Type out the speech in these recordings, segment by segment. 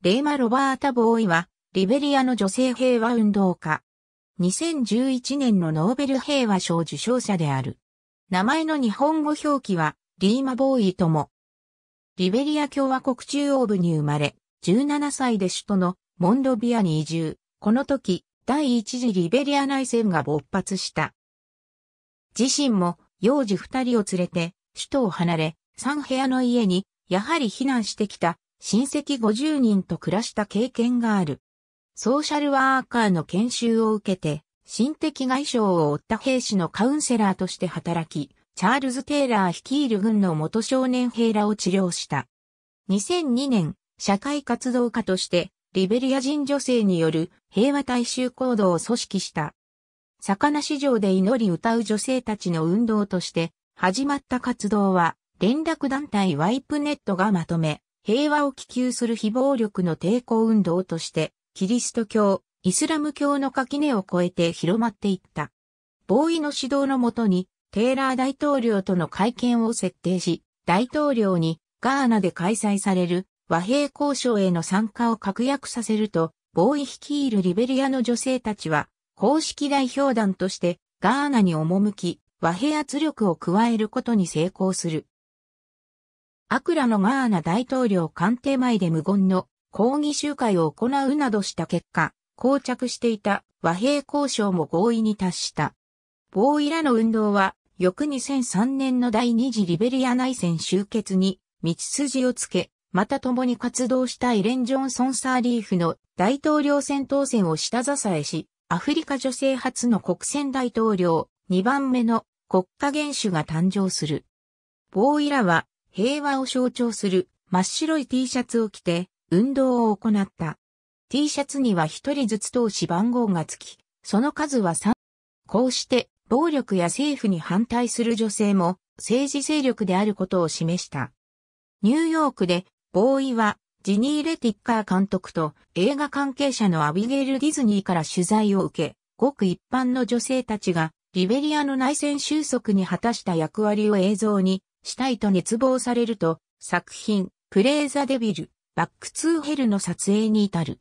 レーマ・ロバータ・ボーイは、リベリアの女性平和運動家。2011年のノーベル平和賞受賞者である。名前の日本語表記は、リーマ・ボーイとも。リベリア共和国中央部に生まれ、17歳で首都のモンロビアに移住。この時、第一次リベリア内戦が勃発した。自身も、幼児二人を連れて、首都を離れ、3部屋の家に、やはり避難してきた、親戚50人と暮らした経験がある。ソーシャルワーカーの研修を受けて、心的外傷を負った兵士のカウンセラーとして働き、チャールズ・テイラー率いる軍の元少年兵らを治療した。2002年、社会活動家として、リベリア人女性による平和大衆行動を組織した。魚市場で祈り歌う女性たちの運動として、始まった活動は、連絡団体ワイプネットがまとめ、平和を希求する非暴力の抵抗運動として、キリスト教、イスラム教の垣根を越えて広まっていった。ボーイの指導のもとに、テイラー大統領との会見を設定し、大統領にガーナで開催される和平交渉への参加を確約させると、ボーイ率いるリベリアの女性たちは、公式代表団としてガーナに赴き、和平圧力を加えることに成功する。アクラのガーナ大統領官邸前で無言の抗議集会を行うなどした結果、膠着していた和平交渉も合意に達した。ボーイらの運動は、翌2003年の第二次リベリア内戦終結に道筋をつけ、また共に活動したエレン・ジョンソン・サーリーフの大統領選当選を下支えし、アフリカ女性初の国選大統領、2番目の国家元首が誕生する。ボーイらは、平和を象徴する真っ白い T シャツを着て運動を行った。T シャツには一人ずつ通し番号がつき、その数は3。こうして暴力や政府に反対する女性も政治勢力であることを示した。ニューヨークでボーイはジニー・レティッカー監督と映画関係者のアビゲイル・ディズニーから取材を受け、ごく一般の女性たちがリベリアの内戦収束に果たした役割を映像にしたいと熱望されると、作品、Pray the Devil Back to Hellの撮影に至る。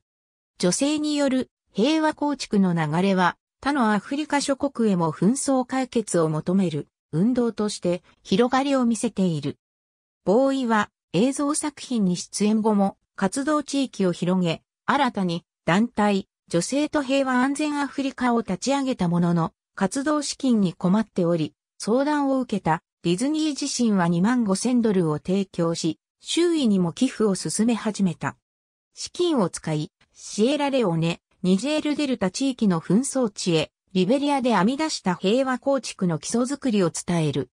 女性による平和構築の流れは、他のアフリカ諸国へも紛争解決を求める運動として広がりを見せている。ボーイは映像作品に出演後も活動地域を広げ、新たに団体、女性と平和安全アフリカを立ち上げたものの、活動資金に困っており、相談を受けた。ディズニー自身は$25,000を提供し、周囲にも寄付を進め始めた。資金を使い、シエラレオネ、ニジェールデルタ地域の紛争地へ、リベリアで編み出した平和構築の基礎づくりを伝える。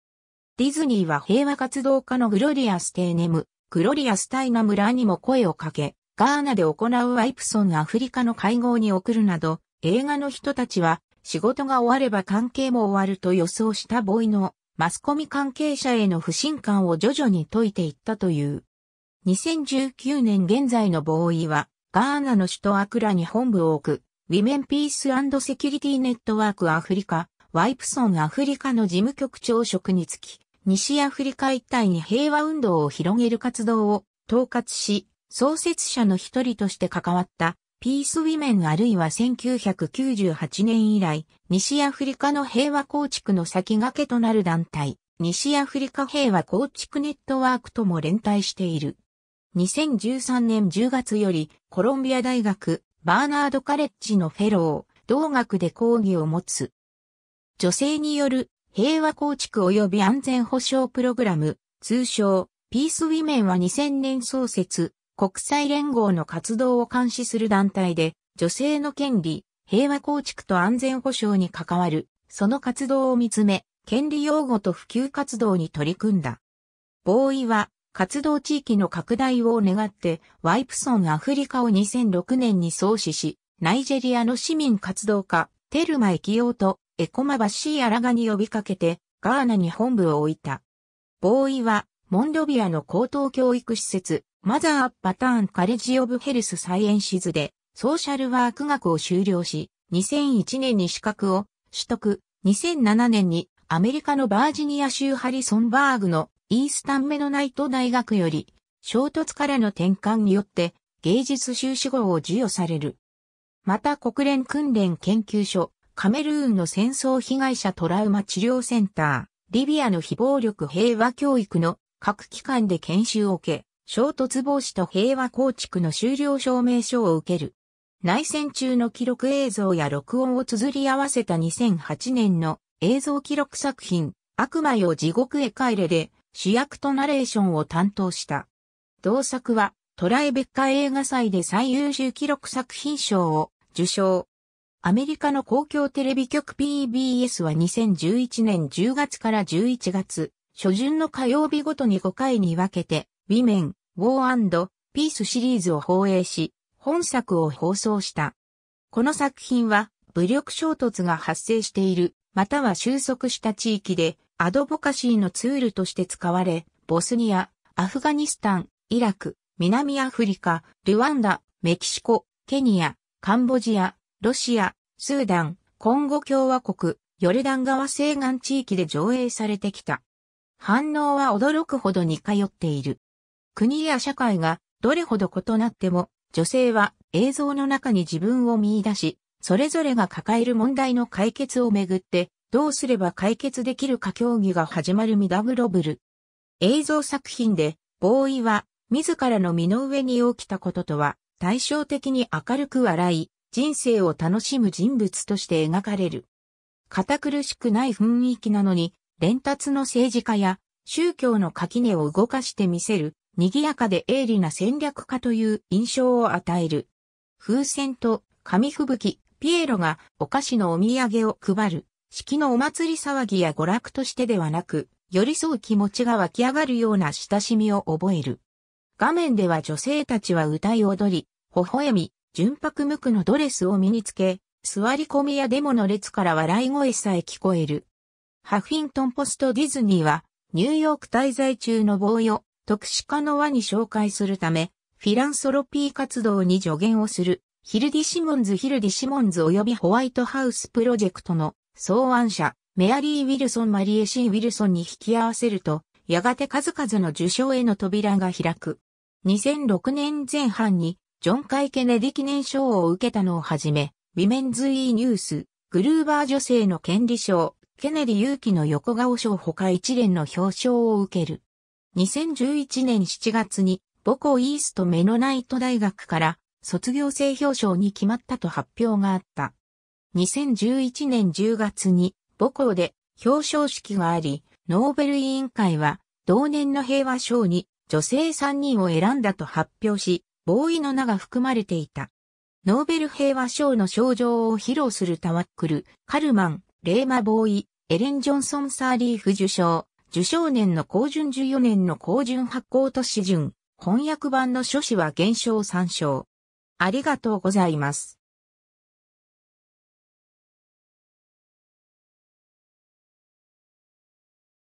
ディズニーは平和活動家のグロリア・ステーネム、グロリア・スタイナムらにも声をかけ、ガーナで行うワイプソンアフリカの会合に送るなど、映画の人たちは、仕事が終われば関係も終わると予想したボーイの、マスコミ関係者への不信感を徐々に解いていったという。2019年現在のボーイは、ガーナの首都アクラに本部を置く、Women Peace and Security Network Africa、ワイプソンアフリカの事務局長職につき、西アフリカ一帯に平和運動を広げる活動を統括し、創設者の一人として関わった、ピースウィメンあるいは1998年以来、西アフリカの平和構築の先駆けとなる団体、西アフリカ平和構築ネットワークとも連帯している。2013年10月より、コロンビア大学、バーナードカレッジのフェロー、同学で講義を持つ。女性による平和構築及び安全保障プログラム、通称、ピースウィメンは2000年創設。国際連合の活動を監視する団体で、女性の権利、平和構築と安全保障に関わる、その活動を見つめ、権利擁護と普及活動に取り組んだ。ボーイは、活動地域の拡大を願って、ワイプソンアフリカを2006年に創始し、ナイジェリアの市民活動家、テルマエキオとエコマバシーアラガに呼びかけて、ガーナに本部を置いた。ボーイは、モンロビアの高等教育施設、マザー・アッパターン・カレッジ・オブ・ヘルス・サイエンシズでソーシャルワーク学を修了し、2001年に資格を取得、2007年にアメリカのバージニア州ハリソンバーグのイースタンメノナイト大学より衝突からの転換によって芸術修士号を授与される。また国連訓練研究所、カメルーンの戦争被害者トラウマ治療センター、リビアの非暴力平和教育の各機関で研修を受け、衝突防止と平和構築の修了証明書を受ける。内戦中の記録映像や録音を綴り合わせた2008年の映像記録作品、悪魔よ地獄へ帰れで主役とナレーションを担当した。同作はトライベッカ映画祭で最優秀記録作品賞を受賞。アメリカの公共テレビ局 PBS は2011年10月から11月、初旬の火曜日ごとに5回に分けて、Women, War and Peace シリーズを放映し、本作を放送した。この作品は、武力衝突が発生している、または収束した地域で、アドボカシーのツールとして使われ、ボスニア、アフガニスタン、イラク、南アフリカ、ルワンダ、メキシコ、ケニア、カンボジア、ロシア、スーダン、コンゴ共和国、ヨルダン川西岸地域で上映されてきた。反応は驚くほど似通っている。国や社会がどれほど異なっても、女性は映像の中に自分を見出し、それぞれが抱える問題の解決をめぐって、どうすれば解決できるか協議が始まるミダブロブル。映像作品で、ボーイは自らの身の上に起きたこととは、対照的に明るく笑い、人生を楽しむ人物として描かれる。堅苦しくない雰囲気なのに、伝達の政治家や宗教の垣根を動かしてみせる。賑やかで鋭利な戦略家という印象を与える。風船と紙吹雪、ピエロがお菓子のお土産を配る。式のお祭り騒ぎや娯楽としてではなく、寄り添う気持ちが湧き上がるような親しみを覚える。画面では女性たちは歌い踊り、微笑み、純白無垢のドレスを身につけ、座り込みやデモの列から笑い声さえ聞こえる。ハフィントンポストディズニーは、ニューヨーク滞在中のボーイを、特殊化の輪に紹介するため、フィランソロピー活動に助言をする、ヒルディ・シモンズ及びホワイトハウスプロジェクトの草案者、メアリー・ウィルソン・マリエ・シー・ウィルソンに引き合わせると、やがて数々の受賞への扉が開く。2006年前半に、ジョン・カイ・ケネディ記念賞を受けたのをはじめ、ウィメンズ・イー・ニュース、グルーバー女性の権利賞、ケネディ勇気の横顔賞他一連の表彰を受ける。2011年7月に母校イーストメノナイト大学から卒業生表彰に決まったと発表があった。2011年10月に母校で表彰式があり、ノーベル委員会は同年の平和賞に女性3人を選んだと発表し、ボーイの名が含まれていた。ノーベル平和賞の賞状を披露するタワックル、カルマン、レーマ・ボーイ、エレン・ジョンソン・サーリーフ受賞。受賞年の高順14年の高順発行年順、翻訳版の書誌は減少参照。ありがとうございます。